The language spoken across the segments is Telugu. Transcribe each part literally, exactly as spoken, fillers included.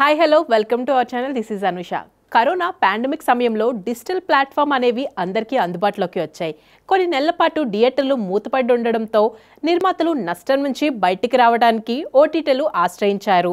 Hi hello welcome to our channel this is Anusha. Corona pandemic సమయంలో డిజిటల్ ప్లాట్‌ఫామ్ అనేవి అందరికీ అందుబాటులోకి వచ్చాయి। కొన్ని నెలల పాటు థియేటర్లు మూతపడి ఉండడంతో నిర్మాతలు నష్టం నుంచి బయటికి రావడానికి ఓటీటీలు ఆశ్రయించారు।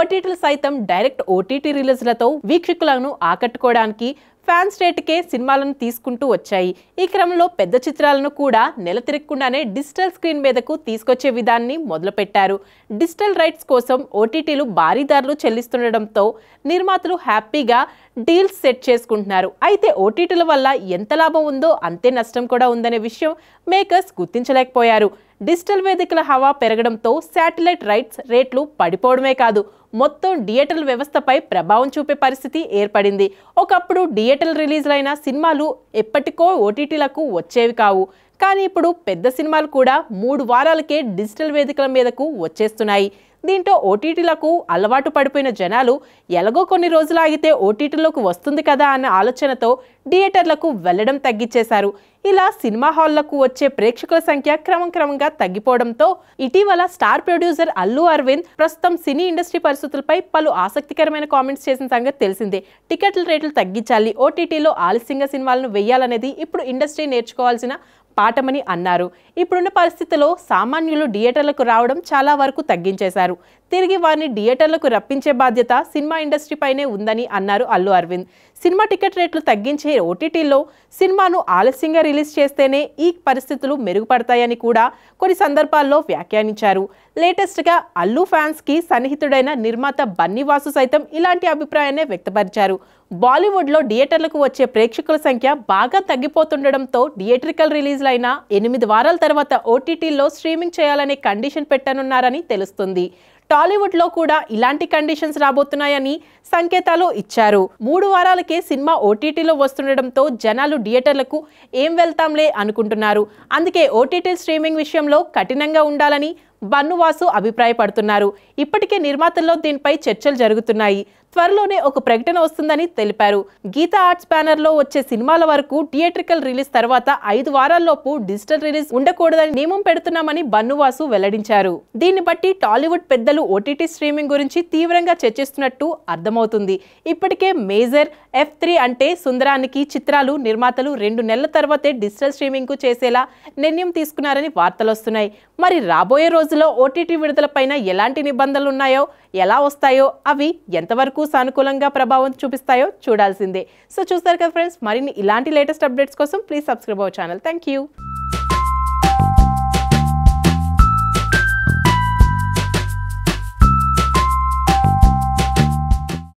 ఓటీటీలు సైతం డైరెక్ట్ ఓటీటీ రిలీజ్‌లతో వీక్షకులను ఆకట్టుకోవడానికి ఫ్యాన్ స్టేట్‌కే సినిమాలను తీసుకుంటూ వచ్చాయి। ఈ క్రమంలో పెద్ద చిత్రాలను కూడా నెలతిరక్కుండానే డిజిటల్ స్క్రీన్ మీదకు తీసుకొచ్చే విధానాన్ని మొదలుపెట్టారు। డిజిటల్ రైట్స్ కోసం ఓటీటీలు భారీ ధరలు చెల్లిస్తుండడంతో నిర్మాతలు హ్యాపీగా డీల్స్ సెట్ చేసుకుంటున్నారు। అయితే ఓటీటీల వల్ల ఎంత లాభం ఉందో అంతే నష్టం కూడా ఉందనే విషయం మేకర్స్ గుర్తించలేకపోయారు। డిజిటల్ వేదికల హవా పెరగడంతో శాటిలైట్ రైట్స్ రేట్లు పడిపోవడమే కాదు మొత్తం థియేటర్ల వ్యవస్థపై ప్రభావం చూపే పరిస్థితి ఏర్పడింది। ఒకప్పుడు థియేటర్ల రిలీజ్లైన సినిమాలు ఎప్పటికో ఓటీటీలకు వచ్చేవి కావు, కానీ ఇప్పుడు పెద్ద సినిమాలు కూడా మూడు వారాలకే డిజిటల్ వేదికల మీదకు వచ్చేస్తున్నాయి। దీంతో ఓటీటీలకు అలవాటు పడిపోయిన జనాలు ఎలాగో కొన్ని రోజులు ఆగితే ఓటీటీలోకి వస్తుంది కదా అన్న ఆలోచనతో థియేటర్లకు వెళ్ళడం తగ్గించేశారు। ఇలా సినిమా హాల్లకు వచ్చే ప్రేక్షకుల సంఖ్య క్రమం క్రమంగా తగ్గిపోవడంతో ఇటీవల స్టార్ ప్రొడ్యూసర్ అల్లు అరవింద్ ప్రస్తుతం సినీ ఇండస్ట్రీ పరిస్థితులపై పలు ఆసక్తికరమైన కామెంట్స్ చేసిన సంగతి తెలిసిందే। టికెట్ల రేట్లు తగ్గించాలి, ఓటీటీలో ఆలస్యంగా సినిమాలను వేయాలనేది ఇప్పుడు ఇండస్ట్రీ నేర్చుకోవాల్సిన పాఠమని అన్నారు। ఇప్పుడున్న పరిస్థితిలో సామాన్యులు థియేటర్లకు రావడం చాలా వరకు తగ్గించేశారు, తిరిగి వారిని థియేటర్లకు రప్పించే బాధ్యత సినిమా ఇండస్ట్రీపైనే ఉందని అన్నారు అల్లు అరవింద్। సినిమా టికెట్ రేట్లు తగ్గించే ఓటీటీలో సినిమాను ఆలస్యంగా రిలీజ్ చేస్తేనే ఈ పరిస్థితులు మెరుగుపడతాయని కూడా కొన్ని సందర్భాల్లో వ్యాఖ్యానించారు। లేటెస్ట్గా అల్లు ఫ్యాన్స్కి సన్నిహితుడైన నిర్మాత బన్నీవాసు సైతం ఇలాంటి అభిప్రాయాన్ని వ్యక్తపరిచారు। బాలీవుడ్లో థియేటర్లకు వచ్చే ప్రేక్షకుల సంఖ్య బాగా తగ్గిపోతుండడంతో థియేటరికల్ రిలీజ్లైన ఎనిమిది వారాల తర్వాత ఓటీటీలో స్ట్రీమింగ్ చేయాలనే కండిషన్ పెట్టనున్నారని తెలుస్తుంది। టాలీవుడ్లో కూడా ఇలాంటి కండిషన్స్ రాబోతున్నాయని సంకేతాలు ఇచ్చారు। మూడు వారాలకే సినిమా ఓటీటీలో వస్తుండడంతో జనాలు థియేటర్లకు ఏం వెళ్తాంలే అనుకుంటున్నారు। అందుకే ఓటీటీ స్ట్రీమింగ్ విషయంలో కఠినంగా ఉండాలని బన్నీవాసు అభిప్రాయపడుతున్నారు। ఇప్పటికే నిర్మాతల్లో దీనిపై చర్చలు జరుగుతున్నాయి, త్వరలోనే ఒక ప్రకటన వస్తుందని తెలిపారు। గీతా ఆర్ట్స్ బ్యానర్లో వచ్చే సినిమాల వరకు థియేటరికల్ రిలీజ్ తర్వాత ఐదు వారాల్లోపు డిజిటల్ రిలీజ్ ఉండకూడదని నియమం పెడుతున్నామని బన్నీవాసు వెల్లడించారు। దీన్ని బట్టి టాలీవుడ్ పెద్దలు ఓటీటీ స్ట్రీమింగ్ గురించి తీవ్రంగా చర్చిస్తున్నట్టు అర్థమవుతుంది। ఇప్పటికే మేజర్ ఎఫ్ త్రీ అంటే సుందరానికి చిత్రాలు నిర్మాతలు రెండు నెలల తర్వాతే డిజిటల్ స్ట్రీమింగ్ కు చేసేలా నిర్ణయం తీసుకున్నారని వార్తలు వస్తున్నాయి। మరి రాబోయే రోజు లో ఓటీటీ విడుదలపైన ఎలాంటి నిబంధనలు ఉన్నాయో, ఎలా వస్తాయో, అవి ఎంతవరకు సానుకూలంగా ప్రభావం చూపిస్తాయో చూడాల్సిందే। సో చూస్తారు కదా ఫ్రెండ్స్, మరిన్ని ఇలాంటి లేటెస్ట్ అప్డేట్స్ కోసం please subscribe our channel. Thank you.